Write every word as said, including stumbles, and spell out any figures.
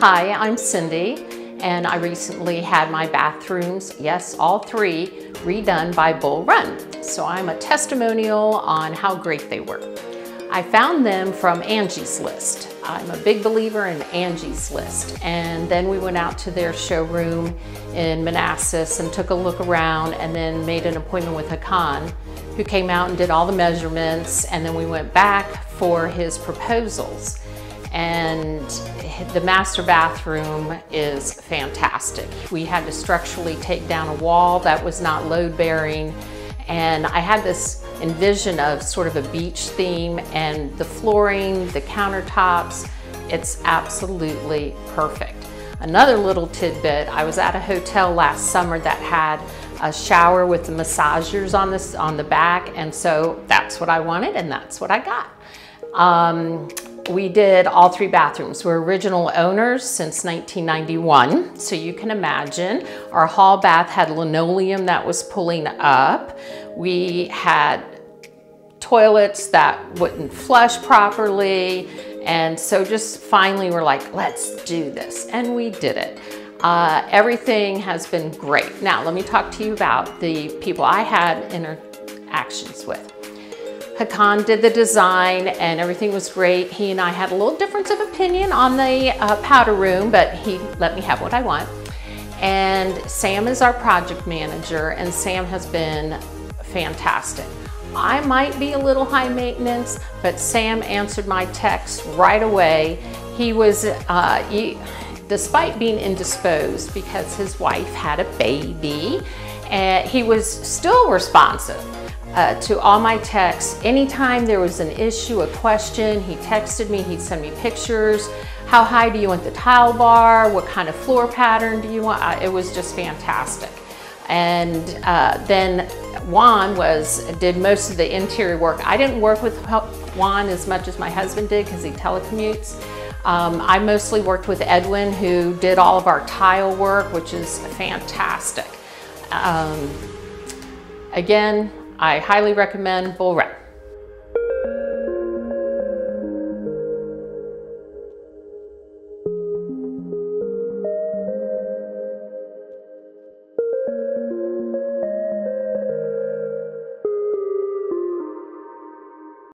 Hi, I'm Cindy, and I recently had my bathrooms, yes, all three, redone by Bull Run. So I'm a testimonial on how great they were. I found them from Angie's List. I'm a big believer in Angie's List. And then we went out to their showroom in Manassas and took a look around, and then made an appointment with Hakan, who came out and did all the measurements, and then we went back for his proposals. And the master bathroom is fantastic. We had to structurally take down a wall that was not load bearing, and I had this envision of sort of a beach theme, and the flooring, the countertops, it's absolutely perfect. Another little tidbit, I was at a hotel last summer that had a shower with the massagers on this on the back, and so that's what I wanted, and that's what I got. Um, We did all three bathrooms. We're original owners since nineteen ninety-one, so you can imagine. Our hall bath had linoleum that was pulling up. We had toilets that wouldn't flush properly, and so just finally we're like, let's do this, and we did it. Uh, everything has been great. Now, let me talk to you about the people I had interactions with. Hakan did the design and everything was great. He and I had a little difference of opinion on the uh, powder room, but he let me have what I want. And Sam is our project manager, and Sam has been fantastic. I might be a little high maintenance, but Sam answered my text right away. He was, uh, he, despite being indisposed because his wife had a baby, uh, he was still responsive. Uh, to all my texts. Anytime there was an issue, a question, he texted me, he'd send me pictures. How high do you want the tile bar? What kind of floor pattern do you want? Uh, it was just fantastic. And uh, then Juan was, did most of the interior work. I didn't work with Juan as much as my husband did because he telecommutes. Um, I mostly worked with Edwin, who did all of our tile work, which is fantastic. Um, again, I highly recommend Bull Run.